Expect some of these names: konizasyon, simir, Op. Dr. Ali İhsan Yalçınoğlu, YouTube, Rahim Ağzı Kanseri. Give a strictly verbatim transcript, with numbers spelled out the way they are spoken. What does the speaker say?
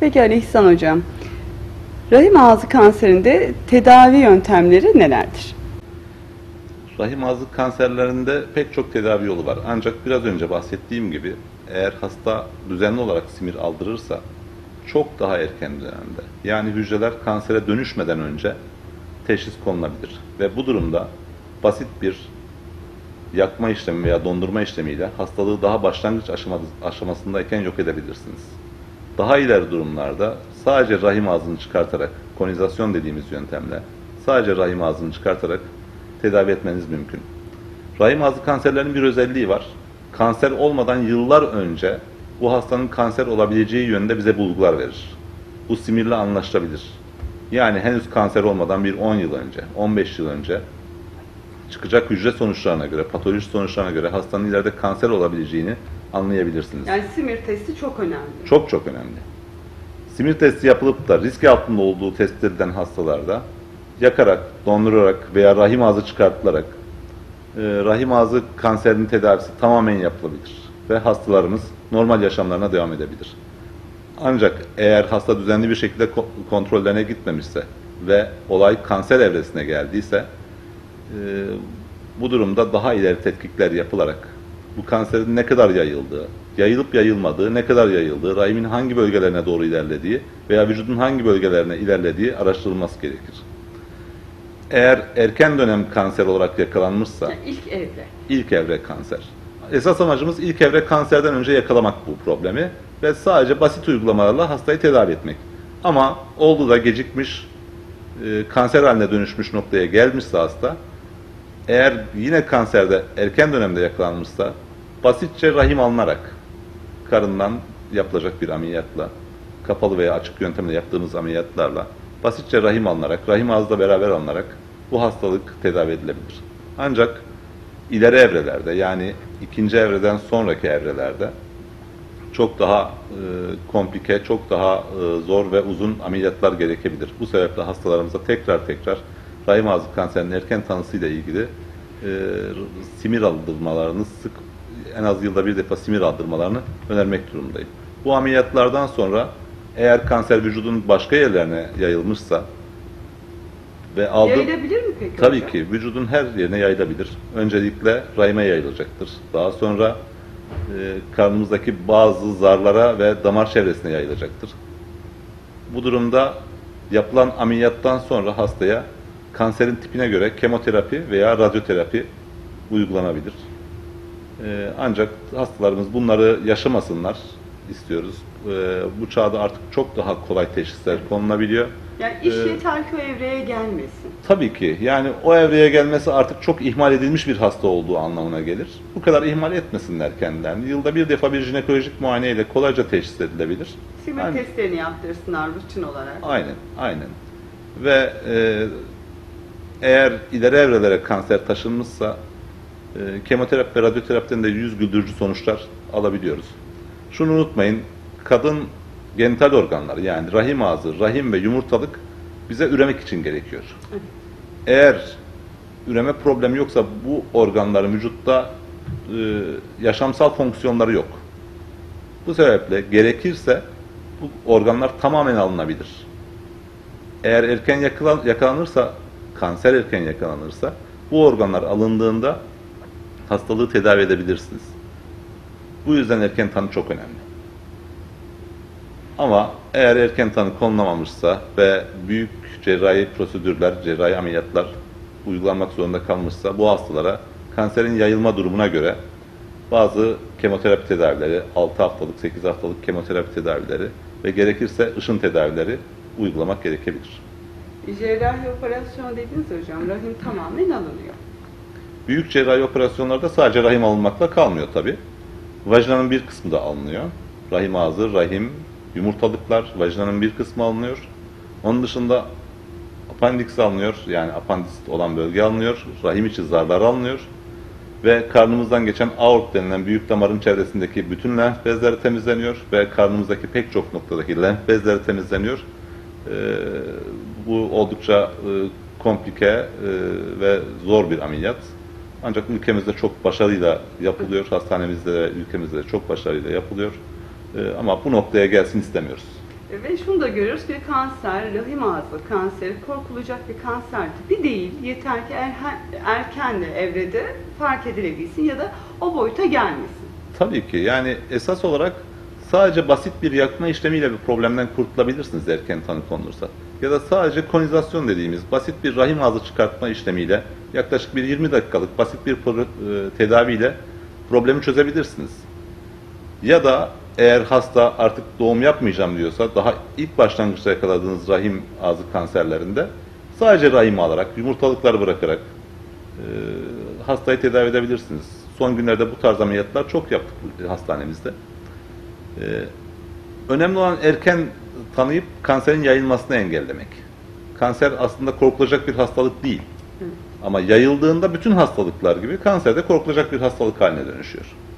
Peki Ali İhsan Hocam, rahim ağzı kanserinde tedavi yöntemleri nelerdir? Rahim ağzı kanserlerinde pek çok tedavi yolu var. Ancak biraz önce bahsettiğim gibi eğer hasta düzenli olarak simir aldırırsa çok daha erken dönemde, yani hücreler kansere dönüşmeden önce teşhis konulabilir. Ve bu durumda basit bir yakma işlemi veya dondurma işlemiyle hastalığı daha başlangıç aşamasındayken yok edebilirsiniz. Daha ileri durumlarda sadece rahim ağzını çıkartarak, konizasyon dediğimiz yöntemle sadece rahim ağzını çıkartarak tedavi etmeniz mümkün. Rahim ağzı kanserlerinin bir özelliği var. Kanser olmadan yıllar önce bu hastanın kanser olabileceği yönde bize bulgular verir. Bu simirle anlaşılabilir. Yani henüz kanser olmadan bir on yıl önce, on beş yıl önce çıkacak hücre sonuçlarına göre, patoloji sonuçlarına göre hastanın ileride kanser olabileceğini anlayabilirsiniz. Yani simir testi çok önemli. Çok çok önemli. Simir testi yapılıp da risk altında olduğu tespit edilen hastalarda yakarak, dondurarak veya rahim ağzı çıkartılarak rahim ağzı kanserinin tedavisi tamamen yapılabilir ve hastalarımız normal yaşamlarına devam edebilir. Ancak eğer hasta düzenli bir şekilde kontrollerine gitmemişse ve olay kanser evresine geldiyse bu durumda daha ileri tetkikler yapılarak bu kanserin ne kadar yayıldığı, yayılıp yayılmadığı, ne kadar yayıldığı, rahimin hangi bölgelerine doğru ilerlediği veya vücudun hangi bölgelerine ilerlediği araştırılması gerekir. Eğer erken dönem kanser olarak yakalanmışsa, yani ilk evre. İlk evre kanser. Esas amacımız ilk evre kanserden önce yakalamak bu problemi ve sadece basit uygulamalarla hastayı tedavi etmek. Ama oldu da gecikmiş, e, kanser haline dönüşmüş noktaya gelmişse hasta, eğer yine kanserde erken dönemde yakalanmışsa basitçe rahim alınarak karından yapılacak bir ameliyatla, kapalı veya açık yöntemle yaptığımız ameliyatlarla basitçe rahim alınarak, rahim ağızla beraber alınarak bu hastalık tedavi edilebilir. Ancak ileri evrelerde, yani ikinci evreden sonraki evrelerde çok daha e, komplike, çok daha e, zor ve uzun ameliyatlar gerekebilir. Bu sebeple hastalarımıza tekrar tekrar rahim ağzı kanserinin erken tanısıyla ilgili e, simir aldırmalarını sık, en az yılda bir defa simir aldırmalarını önermek durumundayım. Bu ameliyatlardan sonra eğer kanser vücudun başka yerlerine yayılmışsa ve aldı, yayılabilir mi peki? Tabii hocam? Ki vücudun her yerine yayılabilir. Öncelikle rahime yayılacaktır. Daha sonra e, karnımızdaki bazı zarlara ve damar çevresine yayılacaktır. Bu durumda yapılan ameliyattan sonra hastaya kanserin tipine göre kemoterapi veya radyoterapi uygulanabilir. E, ancak hastalarımız bunları yaşamasınlar istiyoruz. Ee, bu çağda artık çok daha kolay teşhisler konulabiliyor. Yani iş yeter ki o evreye gelmesin. Tabii ki. Yani o evreye gelmesi artık çok ihmal edilmiş bir hasta olduğu anlamına gelir. Bu kadar ihmal etmesinler kendilerini. Yılda bir defa bir jinekolojik muayeneyle kolayca teşhis edilebilir. Simir yani, testlerini yaptırsınlar rutin olarak. Aynen, aynen. Ve e, eğer ileri evrelere kanser taşınmışsa e, kemoterapi ve radyoterapiden de yüz güldürücü sonuçlar alabiliyoruz. Şunu unutmayın, kadın genital organları, yani rahim ağzı, rahim ve yumurtalık bize üremek için gerekiyor. Evet. Eğer üreme problemi yoksa bu organların vücutta e, yaşamsal fonksiyonları yok. Bu sebeple gerekirse bu organlar tamamen alınabilir. Eğer erken yakalan, yakalanırsa, kanser erken yakalanırsa bu organlar alındığında hastalığı tedavi edebilirsiniz. Bu yüzden erken tanı çok önemli. Ama eğer erken tanı konulamamışsa ve büyük cerrahi prosedürler, cerrahi ameliyatlar uygulanmak zorunda kalmışsa bu hastalara kanserin yayılma durumuna göre bazı kemoterapi tedavileri, altı haftalık, sekiz haftalık kemoterapi tedavileri ve gerekirse ışın tedavileri uygulamak gerekebilir. Cerrahi operasyon dediniz hocam, rahim tamamen alınıyor. Büyük cerrahi operasyonlarda sadece rahim alınmakla kalmıyor tabii. Vajinanın bir kısmı da alınıyor. Rahim ağzı, rahim, yumurtalıklar, vajinanın bir kısmı alınıyor. Onun dışında apandiks alınıyor, yani apandisit olan bölge alınıyor. Rahim içi zarlar alınıyor. Ve karnımızdan geçen aort denilen büyük damarın çevresindeki bütün lenf bezleri temizleniyor. Ve karnımızdaki pek çok noktadaki lenf bezleri temizleniyor. Ee, bu oldukça e, komplike e, ve zor bir ameliyat. Ancak ülkemizde çok başarıyla yapılıyor, hastanemizde ve ülkemizde çok başarıyla yapılıyor ee, ama bu noktaya gelsin istemiyoruz. Ve şunu da görüyoruz ki kanser, rahim ağzı kanseri korkulacak bir kanser tipi değil. Yeter ki erken evrede fark edilebilsin ya da o boyuta gelmesin. Tabii ki. Yani esas olarak sadece basit bir yakma işlemiyle bir problemden kurtulabilirsiniz erken tanı konulursa. Ya da sadece konizasyon dediğimiz basit bir rahim ağzı çıkartma işlemiyle yaklaşık bir yirmi dakikalık basit bir tedaviyle problemi çözebilirsiniz. Ya da eğer hasta artık doğum yapmayacağım diyorsa daha ilk başlangıçta yakaladığınız rahim ağzı kanserlerinde sadece rahim alarak, yumurtalıklar bırakarak e, hastayı tedavi edebilirsiniz. Son günlerde bu tarz ameliyatlar çok yaptık hastanemizde. E, önemli olan erken tanıyıp kanserin yayılmasını engellemek. Kanser aslında korkulacak bir hastalık değil. Ama yayıldığında bütün hastalıklar gibi kanser de korkulacak bir hastalık haline dönüşüyor.